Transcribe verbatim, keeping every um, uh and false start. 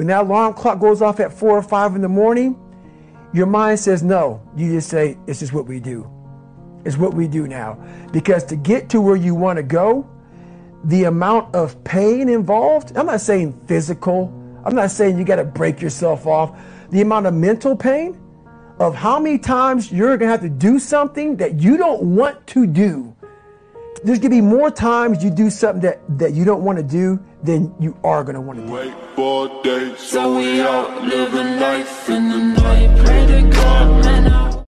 When that alarm clock goes off at four or five in the morning, your mind says no. You just say, it's just what we do. It's what we do now. Because to get to where you want to go, the amount of pain involved, I'm not saying physical, I'm not saying you got to break yourself off. The amount of mental pain of how many times you're going to have to do something that you don't want to do. There's going to be more times you do something that, that you don't want to do than you are going to want to do. Wait four days, so we out living life.